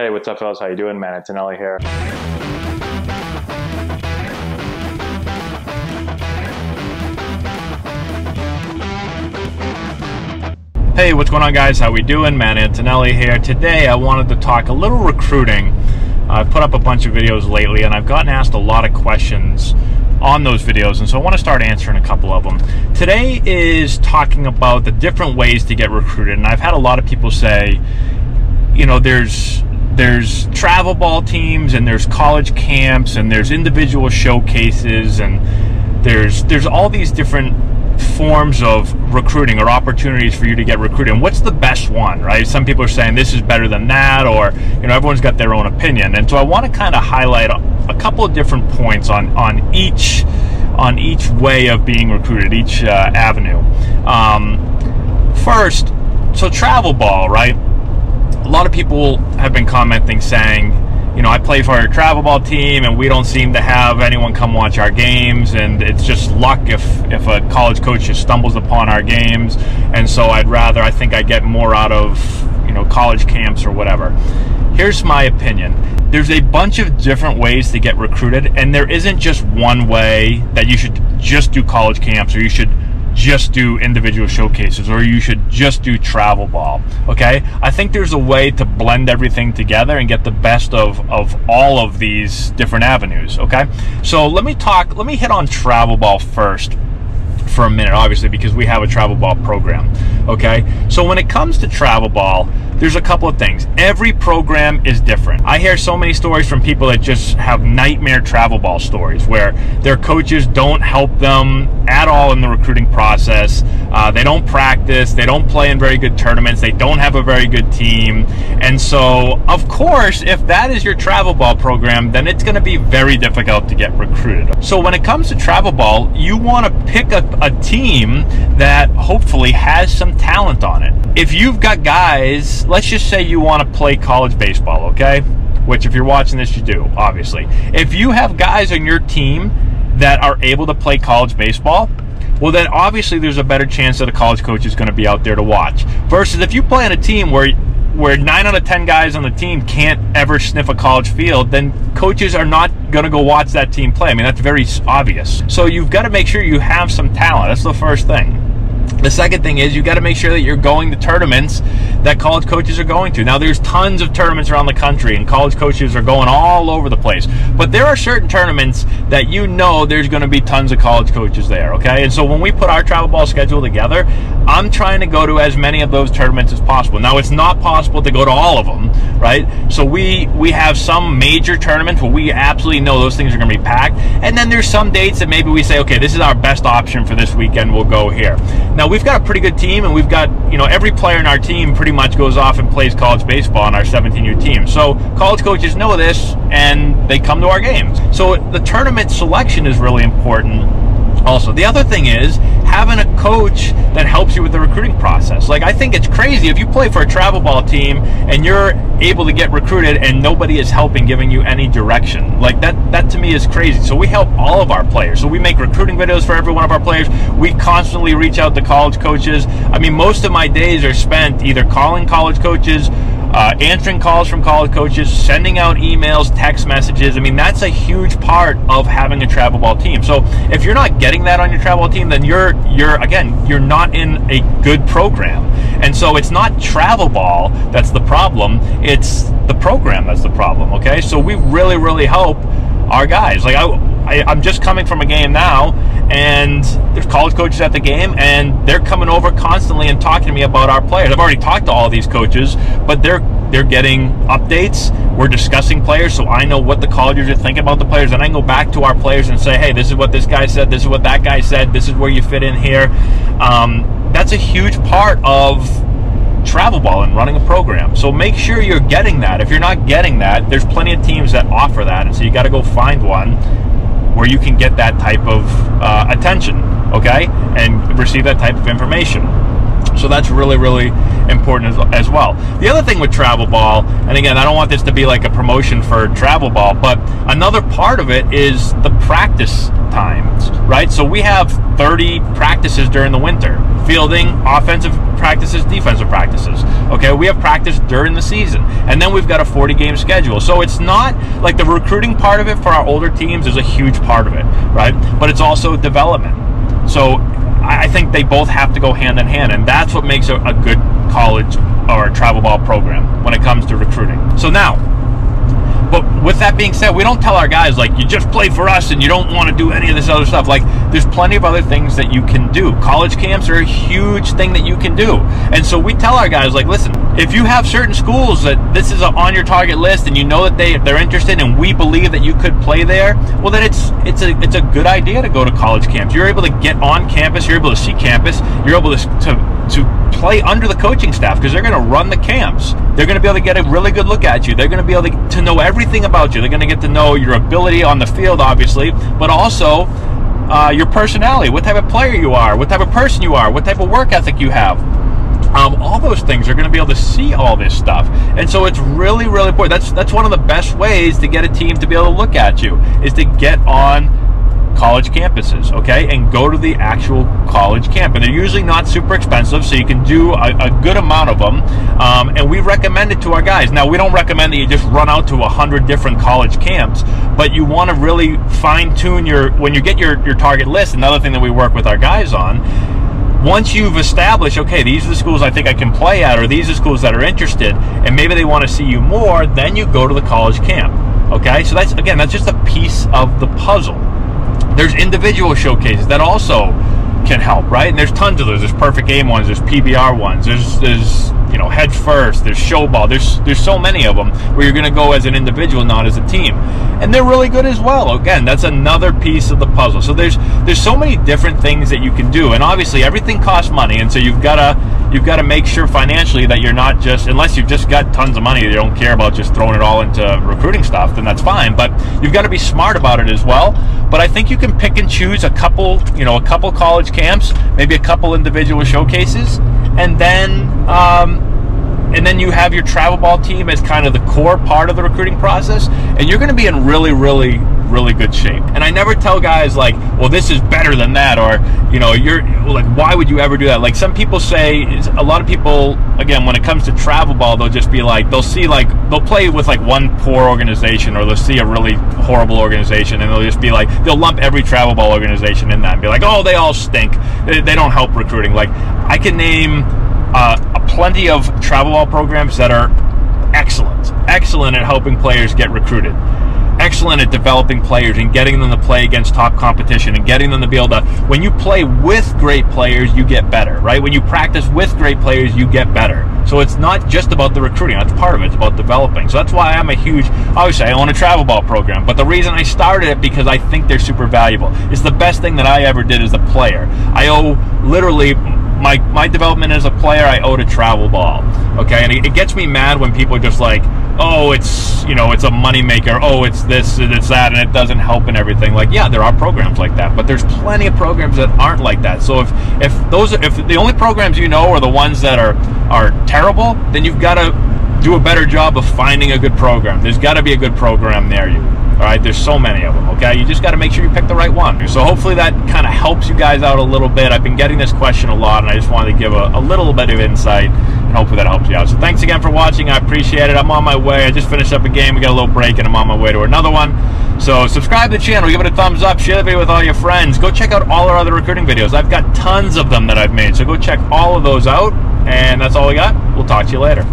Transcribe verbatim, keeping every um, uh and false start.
Hey, what's up, fellas? How you doing? Matt Antonelli here. Hey, what's going on, guys? How we doing? Matt Antonelli here. Today, I wanted to talk a little recruiting. I've put up a bunch of videos lately, and I've gotten asked a lot of questions on those videos, and so I want to start answering a couple of them. Today is talking about the different ways to get recruited, and I've had a lot of people say, you know, there's there's travel ball teams, and there's college camps, and there's individual showcases, and there's there's all these different forms of recruiting or opportunities for you to get recruited. And what's the best one, right? Some people are saying this is better than that, or, you know, everyone's got their own opinion. And so I want to kind of highlight a, a couple of different points on on each on each way of being recruited, each uh, avenue. Um, first, so travel ball, right? A lot of people have been commenting saying, you know, I play for a travel ball team and we don't seem to have anyone come watch our games, and it's just luck if, if a college coach just stumbles upon our games, and so I'd rather, I think I get more out of, you know, college camps or whatever. Here's my opinion. There's a bunch of different ways to get recruited, and there isn't just one way that you should just do college camps, or you should just do individual showcases, or you should just do travel ball, okay? I think there's a way to blend everything together and get the best of, of all of these different avenues, okay? So let me talk, let me hit on travel ball first for a minute, obviously, because we have a travel ball program, okay? So when it comes to travel ball, there's a couple of things. Every program is different. I hear so many stories from people that just have nightmare travel ball stories where their coaches don't help them at all in the recruiting process. Uh, they don't practice, they don't play in very good tournaments, they don't have a very good team. And so, of course, if that is your travel ball program, then it's gonna be very difficult to get recruited. So when it comes to travel ball, you wanna pick a, a team that hopefully has some talent on it. If you've got guys, let's just say you want to play college baseball, okay? Which, if you're watching this, you do, obviously. If you have guys on your team that are able to play college baseball, well, then obviously there's a better chance that a college coach is going to be out there to watch. Versus if you play on a team where where nine out of ten guys on the team can't ever sniff a college field, then coaches are not going to go watch that team play. I mean, that's very obvious. So you've got to make sure you have some talent. That's the first thing. The second thing is you got to make sure that you're going to tournaments that college coaches are going to. Now, there's tons of tournaments around the country, and college coaches are going all over the place. But there are certain tournaments that, you know, there's going to be tons of college coaches there, okay? And so when we put our travel ball schedule together, I'm trying to go to as many of those tournaments as possible. Now, it's not possible to go to all of them, right? So we, we have some major tournaments where we absolutely know those things are going to be packed. And then there's some dates that maybe we say, okay, this is our best option for this weekend. We'll go here. Now, we've got a pretty good team, and we've got, you know, every player in our team pretty much goes off and plays college baseball on our seventeen U team. So college coaches know this, and they come to our games. So the tournament selection is really important also. The other thing is having a coach that helps you with the recruiting process. Like, I think it's crazy if you play for a travel ball team and you're able to get recruited and nobody is helping, giving you any direction. Like, that that to me is crazy. So we help all of our players. So we make recruiting videos for every one of our players. We constantly reach out to college coaches. I mean, most of my days are spent either calling college coaches, Uh, answering calls from college coaches, sending out emails, text messages. I mean, that's a huge part of having a travel ball team. So if you're not getting that on your travel ball team, then you're, you're again, you're not in a good program. And so it's not travel ball that's the problem, it's the program that's the problem, okay? So we really, really help our guys. Like, I, I, I'm just coming from a game now, and there's college coaches at the game, and they're coming over constantly and talking to me about our players. I've already talked to all these coaches, but they're they're getting updates. We're discussing players, so I know what the colleges are thinking about the players, and I can go back to our players and say, hey, this is what this guy said, this is what that guy said, this is where you fit in here. Um, that's a huge part of travel ball and running a program. So make sure you're getting that. If you're not getting that, there's plenty of teams that offer that, and so you got to go find one where you can get that type of uh, attention, okay, and receive that type of information. So that's really, really important as, as well. The other thing with travel ball, and again, I don't want this to be like a promotion for travel ball, but another part of it is the practice times, right? So we have thirty practices during the winter, fielding, offensive practices, defensive practices. Okay, we have practice during the season, and then we've got a forty game schedule. So it's not like the recruiting part of it for our older teams is a huge part of it, right? But it's also development. So I think they both have to go hand in hand, and that's what makes a, a good college or a travel ball program when it comes to recruiting. So now, but with that being said, we don't tell our guys, like, you just play for us and you don't want to do any of this other stuff. Like, there's plenty of other things that you can do. College camps are a huge thing that you can do. And so we tell our guys, like, listen, if you have certain schools that this is on your target list and you know that they, they're interested and we believe that you could play there, well, then it's, it's, a, it's a good idea to go to college camps. You're able to get on campus. You're able to see campus. You're able to... to to play under the coaching staff, because they're going to run the camps. They're going to be able to get a really good look at you. They're going to be able to, to know everything about you. They're going to get to know your ability on the field, obviously, but also uh, your personality, what type of player you are, what type of person you are, what type of work ethic you have. Um, all those things are going to be able to see all this stuff. And so it's really, really important. That's, that's one of the best ways to get a team to be able to look at you, is to get on college campuses, okay, and go to the actual college camp. And they're usually not super expensive, so you can do a, a good amount of them, um, and we recommend it to our guys. Now, we don't recommend that you just run out to a hundred different college camps, but you want to really fine-tune your, when you get your, your target list. Another thing that we work with our guys on, once you've established, okay, these are the schools I think I can play at, or these are schools that are interested, and maybe they want to see you more, then you go to the college camp, okay? So that's, again, that's just a piece of the puzzle. There's individual showcases that also can help, right? And there's tons of those. There's Perfect Game ones. There's P B R ones. There's, there's you know, Hedge First. There's Show Ball. There's, there's so many of them where you're going to go as an individual, not as a team. And they're really good as well. Again, that's another piece of the puzzle. So there's, there's so many different things that you can do. And obviously, everything costs money. And so you've got to, you've got to make sure financially that you're not just, unless you've just got tons of money, you don't care about just throwing it all into recruiting stuff, then that's fine. But you've got to be smart about it as well. But I think you can pick and choose a couple, you know, a couple college camps, maybe a couple individual showcases, and then um, and then you have your travel ball team as kind of the core part of the recruiting process, and you're going to be in really, really, really good shape. And I never tell guys like, well, this is better than that, or, you know, you're like, why would you ever do that? Like, some people say, a lot of people, again, when it comes to travel ball, they'll just be like, they'll see, like, they'll play with like one poor organization, or they'll see a really horrible organization, and they'll just be like, they'll lump every travel ball organization in that and be like, oh, they all stink, they, they don't help recruiting. Like, I can name uh, plenty of travel ball programs that are excellent excellent at helping players get recruited, excellent at developing players and getting them to play against top competition, and getting them to be able to, when you play with great players, you get better, right? When you practice with great players, you get better. So it's not just about the recruiting. That's part of it. It's about developing. So that's why I'm a huge, obviously I own a travel ball program, but the reason I started it, because I think they're super valuable. It's the best thing that I ever did as a player. I owe literally my, my development as a player, I owe to travel ball, okay? And it, it gets me mad when people are just like, oh, it's, you know, it's a moneymaker, oh, it's this, it's that, and it doesn't help and everything. Like, yeah, there are programs like that, but there's plenty of programs that aren't like that. So if, if those, if the only programs you know are the ones that are, are terrible, then you've got to do a better job of finding a good program. There's got to be a good program near you. All right, there's so many of them, okay? You just got to make sure you pick the right one. So hopefully that kind of helps you guys out a little bit. I've been getting this question a lot, and I just wanted to give a, a little bit of insight, and hopefully that helps you out. So thanks again for watching. I appreciate it. I'm on my way. I just finished up a game. We got a little break, and I'm on my way to another one. So subscribe to the channel. Give it a thumbs up. Share the video with all your friends. Go check out all our other recruiting videos. I've got tons of them that I've made, so go check all of those out, and that's all we got. We'll talk to you later.